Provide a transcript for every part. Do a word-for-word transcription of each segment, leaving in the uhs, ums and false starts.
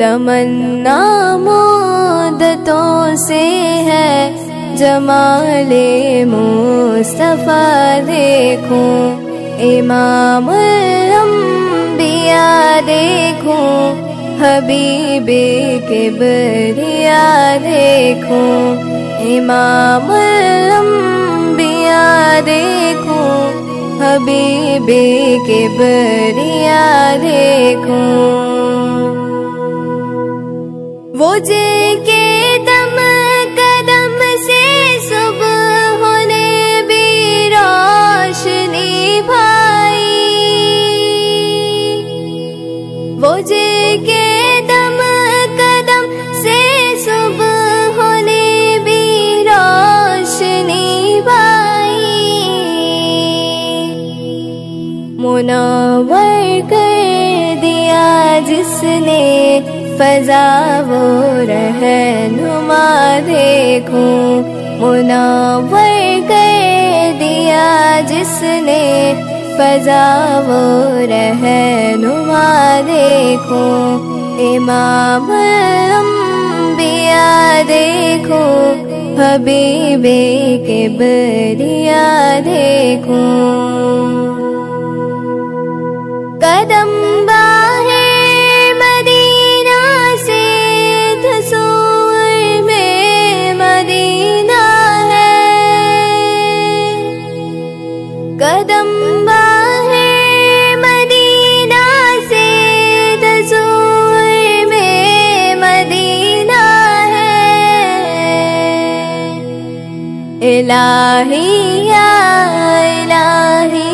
तमन्ना मुद्दतों से है, जमाले मुस्तफा देखूं, इमामुल अंबिया देखूं, हबीबे किबरिया देखूं, इमामुल अंबिया देखूं, हबीबे किबरिया देखूं। वो जिनके दम कदम से सुबह होने भी रोशनी भाई, वो जिनके दम कदम से सुबह होने भी रोशनी भाई, मुनावर कर दिया जिसने फ़ज़ा वो रहनुमा देखूं, मुनावर कर दिया जिसने फ़ज़ा वो रहनुमा देखूं, इमामुल अंबिया देखूं, हबीबे किबरिया देखूं। कदम कदम बाहें मदीना से दसूर में मदीना है। इलाही या इलाही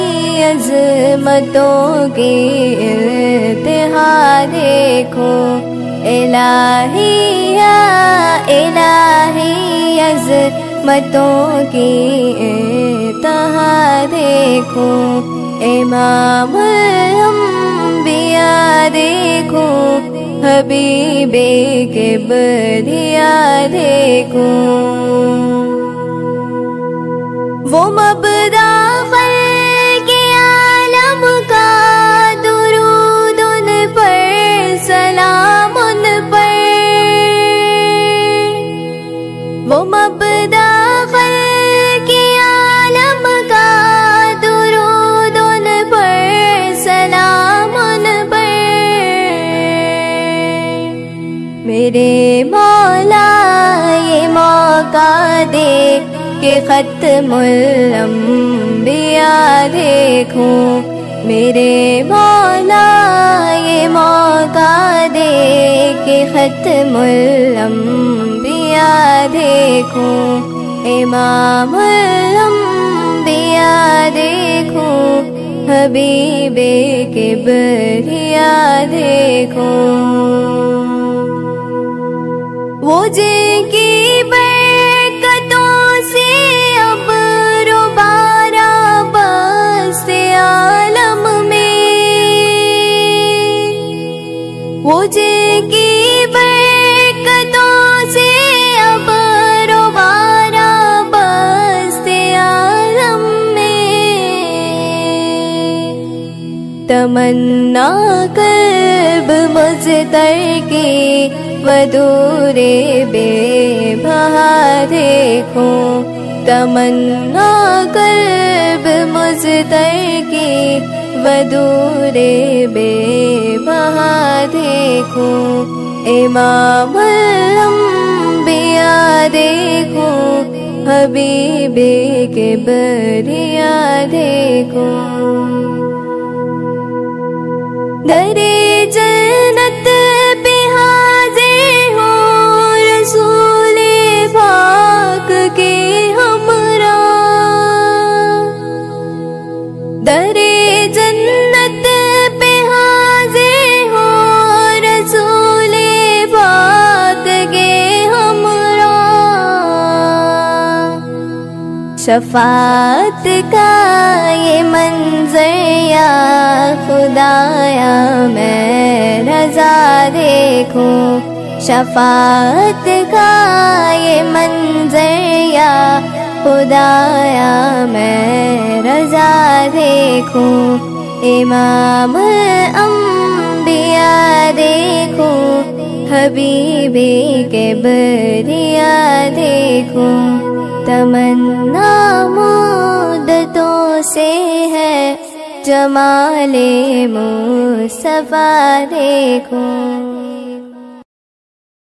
अज़मतों की इंतहा देखो, इलाही या इलाही अज़मतों की तहा देखो, इमामुल अंबिया देखो, हबीबे किबरिया देखो। वो मबदा फ़ल्क़े आलम का दुरूद उन पर, सलाम उन पर, वो मबदा मेरे मौला ये मौका दे के ख़त्मुल अंबिया देखूं, मेरे मौला ये मौका दे के ख़त्मुल अंबिया देखूं, इमामुल अंबिया देखूं, हबीबे किबरिया देखूं। वो जिनकी बरकतों से अब रुबारा बसे आलम में, वो जिनकी बरकतों से अब रुबारा बसे आलम में, तमन्ना कल्ब मुज़तर की दूरे बेबहा देखूं, तमन्ना कल्ब मुज़तर की दूरे बेबहा देखूं, इमामुल अंबिया देखूं, हबीबे किबरिया देखूं। दरे जन्नत पे दरे जन्नत पे हाज़िर हो रसूले पाक के हमरा, शफ़ाअत का ये मंज़र या खुदाया मैं रज़ा देखूं, शफ़ाअत का ये मंज़र या खुदाया मैं रज़ा देखूं, इमामुल अंबिया देखूं, हबीबे के बरिया देखूं, तमन्ना मुद्दतों से है, जमाले मुस्तफा देखूं।